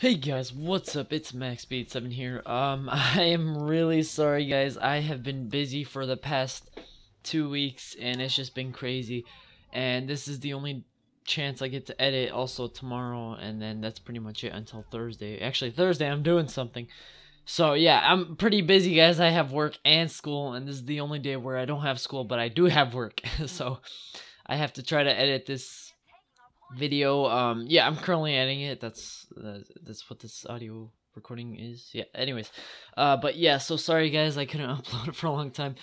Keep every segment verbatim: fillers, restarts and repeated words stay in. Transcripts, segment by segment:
Hey guys, what's up? It's Max Speed seven here. Um, I am really sorry guys, I have been busy for the past two weeks and it's just been crazy. And this is the only chance I get to edit, also tomorrow, and then that's pretty much it until Thursday. Actually, Thursday I'm doing something. So yeah, I'm pretty busy guys, I have work and school, and this is the only day where I don't have school, but I do have work. So I have to try to edit this video. Um yeah, I'm currently editing it. That's uh, that's what this audio recording is. Yeah, anyways, uh but yeah, so sorry guys, I couldn't upload it for a long time,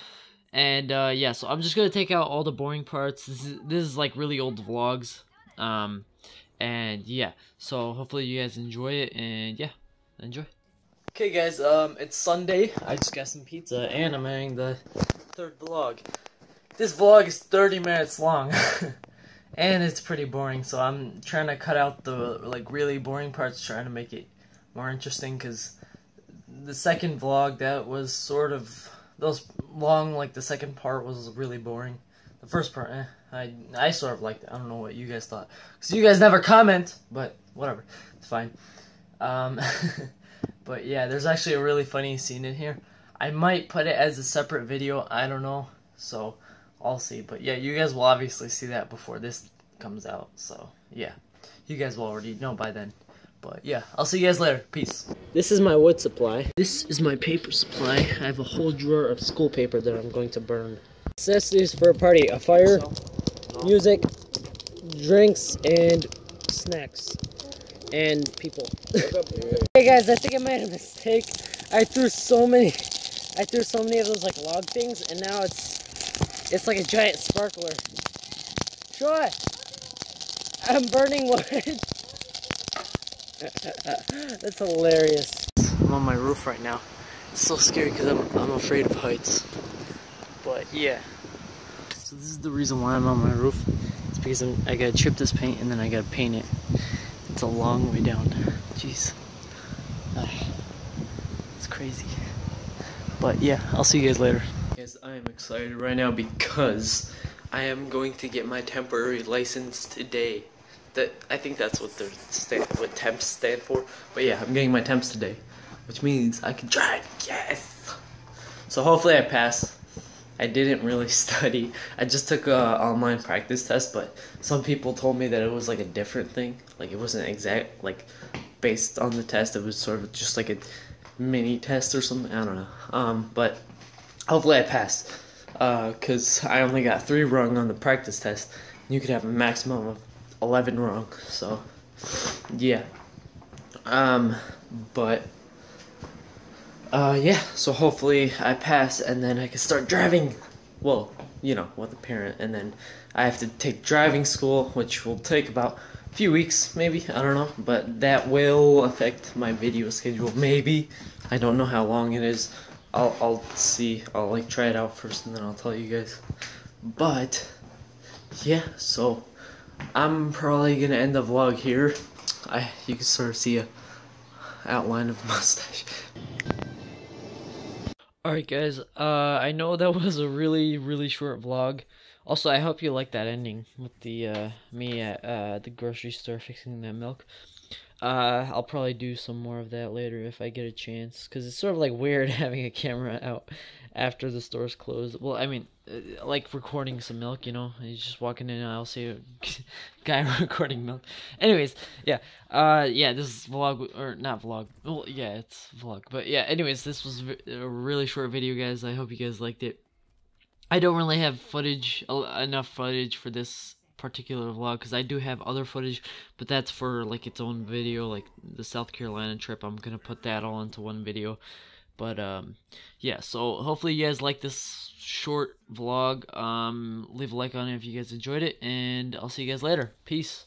and uh yeah, so I'm just gonna take out all the boring parts. This is, this is like really old vlogs, um and yeah, so hopefully you guys enjoy it, and yeah, enjoy. Okay guys, um it's Sunday, I just got some pizza and I'm adding the third vlog. This vlog is thirty minutes long. And it's pretty boring, so I'm trying to cut out the like really boring parts, trying to make it more interesting, because the second vlog, that was sort of, those long, like the second part was really boring. The first part, eh, I, I sort of liked it. I don't know what you guys thought, because you guys never comment, but whatever, it's fine. Um, but yeah, there's actually a really funny scene in here. I might put it as a separate video, I don't know, so I'll see. But yeah, you guys will obviously see that before this comes out, so yeah, you guys will already know by then. But yeah, I'll see you guys later. Peace. This is my wood supply. This is my paper supply. I have a whole drawer of school paper that I'm going to burn. Necessities for a party: a fire, music, drinks, and snacks, and people. Hey guys, I think I made a mistake. I threw so many I threw so many of those like log things, and now it's It's like a giant sparkler. Troy! I'm burning wood. That's hilarious. I'm on my roof right now. It's so scary because I'm, I'm afraid of heights. But yeah. So this is the reason why I'm on my roof. It's because I'm, I gotta chip this paint and then I gotta paint it. It's a long way down. Jeez. It's crazy. But yeah, I'll see you guys later. I am excited right now because I am going to get my temporary license today. That I think that's what the stand, what temps stand for. But yeah, I'm getting my temps today, which means I can drive. Yes. So hopefully I pass. I didn't really study. I just took a online practice test, but some people told me that it was like a different thing. Like it wasn't exact. Like based on the test, it was sort of just like a mini test or something. I don't know. Um, but. Hopefully I passed, uh, cause I only got three wrong on the practice test. You could have a maximum of eleven wrong, so yeah. Um, but uh, yeah, so hopefully I pass and then I can start driving. Well, you know, with a parent, and then I have to take driving school, which will take about a few weeks, maybe. I don't know, but that will affect my video schedule. Maybe, I don't know how long it is. I'll, I'll see, I'll like try it out first and then I'll tell you guys. But yeah, so I'm probably gonna end the vlog here. I you can sort of see a outline of mustache. Alright guys, uh, I know that was a really really short vlog. Also, I hope you like that ending with the uh, me at uh, the grocery store fixing that milk. Uh, I'll probably do some more of that later if I get a chance, because it's sort of like weird having a camera out after the store's closed. Well, I mean, like recording some milk, you know, he's just walking in and I'll see a guy recording milk. Anyways, yeah, uh, yeah, this vlog, or not vlog, well, yeah, it's vlog, but yeah, anyways, this was a really short video, guys. I hope you guys liked it. I don't really have footage, enough footage for this particular vlog, because I do have other footage, but that's for like its own video, like the South Carolina trip. I'm gonna put that all into one video. But um yeah, so hopefully you guys like this short vlog. Um leave a like on it if you guys enjoyed it, and I'll see you guys later. Peace.